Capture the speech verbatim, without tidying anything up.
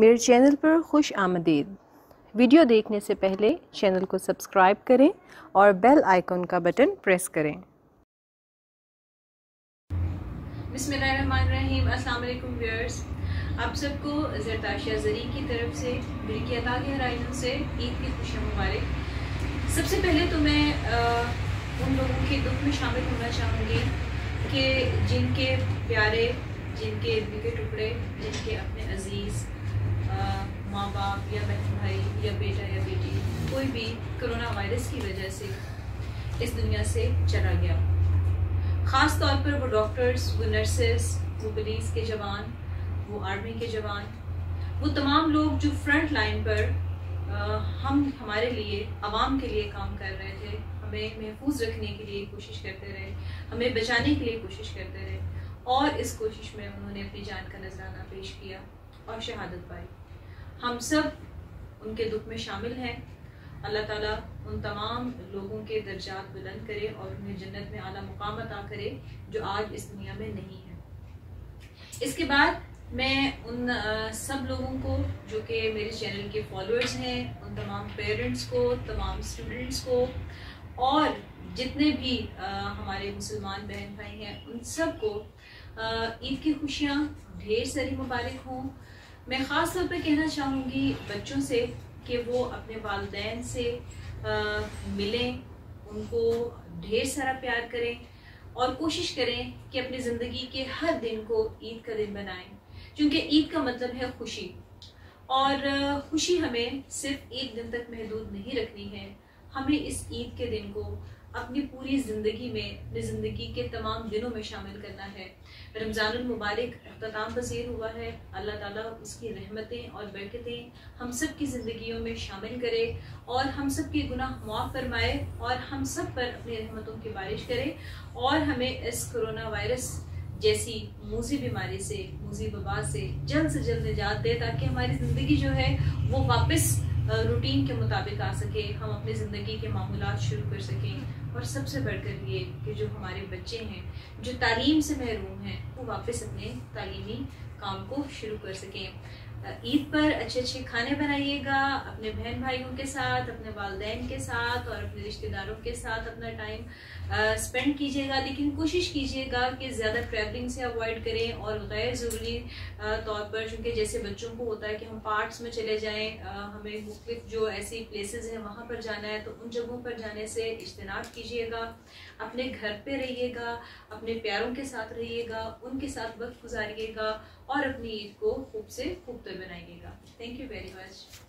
मेरे चैनल पर खुश आमदीद। वीडियो देखने से पहले चैनल को सब्सक्राइब करें और बेल आइकॉन का बटन प्रेस करें। बिस्मिल्लाहिर्रहमानिर्रहीम। अस्सलाम वालेकुम व्यूअर्स, आप सबको जरताशिया जरी की तरफ से बरक़ियात से ईद की खुशियाँ मुबारक। सबसे पहले तो मैं आ, उन लोगों के दुख में शामिल होना चाहूँगी कि जिनके प्यारे, जिनके दिल के टुकड़े, जिनके अपने अजीज़ माँ बाप या बहन भाई या बेटा या बेटी कोई भी कोरोना वायरस की वजह से इस दुनिया से चला गया। ख़ास तौर पर वो डॉक्टर्स, वो नर्सेस, वो पुलिस के जवान, वो आर्मी के जवान, वो तमाम लोग जो फ्रंट लाइन पर आ, हम हमारे लिए, आवाम के लिए काम कर रहे थे, हमें महफूज रखने के लिए कोशिश करते रहे, हमें बचाने के लिए कोशिश करते रहे और इस कोशिश में उन्होंने अपनी जान का नजराना पेश किया और शहादत पाई। हम सब उनके दुख में शामिल हैं। अल्लाह ताला उन तमाम लोगों के दर्जात बुलंद करे और उन्हें जन्नत में आला मुकाम अता करे जो आज इस दुनिया में नहीं है। इसके बाद मैं उन आ, सब लोगों को जो कि मेरे चैनल के फॉलोअर्स हैं, उन तमाम पेरेंट्स को, तमाम स्टूडेंट्स को और जितने भी आ, हमारे मुसलमान बहन भाई हैं, उन सब को ईद की खुशियाँ ढेर सारी मुबारक हों। मैं ख़ास तौर पर कहना चाहूँगी बच्चों से कि वो अपने वालिदैन से आ, मिलें, उनको ढेर सारा प्यार करें और कोशिश करें कि अपनी ज़िंदगी के हर दिन को ईद का दिन बनाएं, क्योंकि ईद का मतलब है खुशी और खुशी हमें सिर्फ एक दिन तक महदूद नहीं रखनी है। हमें इस ईद के दिन को अपनी पूरी ज़िंदगी में, अपनी ज़िंदगी के तमाम दिनों में शामिल करना है। रमज़ानुल मुबारक अख्ताम पसीर हुआ है। अल्लाह ताला उसकी रहमतें और बरकतें हम सब की ज़िंदगियों में शामिल करे और हम सब के गुनाह माफ़ फरमाए और हम सब पर अपनी रहमतों की बारिश करे और हमें इस कोरोना वायरस जैसी मूसी बीमारी से, मूसी वबा से जल्द से जल्द निजात दे, ताकि हमारी ज़िंदगी जो है वो वापस रूटीन के मुताबिक आ सके, हम अपनी ज़िंदगी के मामूलात शुरू कर सकें और सबसे बढ़कर ये कि जो हमारे बच्चे हैं जो तालीम से महरूम हैं वो वापस अपने तालीमी काम को शुरू कर सकें। ईद पर अच्छे अच्छे खाने बनाइएगा, अपने बहन भाइयों के साथ, अपने वालिदैन के साथ और अपने रिश्तेदारों के साथ अपना टाइम स्पेंड कीजिएगा, लेकिन कोशिश कीजिएगा कि ज़्यादा ट्रैवलिंग से अवॉइड करें और गैर ज़रूरी तौर पर, चूँकि जैसे बच्चों को होता है कि हम पार्ट्स में चले जाएँ, हमें मुख्तलिफ जो ऐसी प्लेसेस हैं वहाँ पर जाना है, तो उन जगहों पर जाने से इज्तनाब कीजिएगा। अपने घर पर रहिएगा, अपने प्यारों के साथ रहिएगा, उनके साथ वक्त गुजारिएगा और अपनी ईद को खूब से खूबसूरत बनाइएगा। Thank you very much.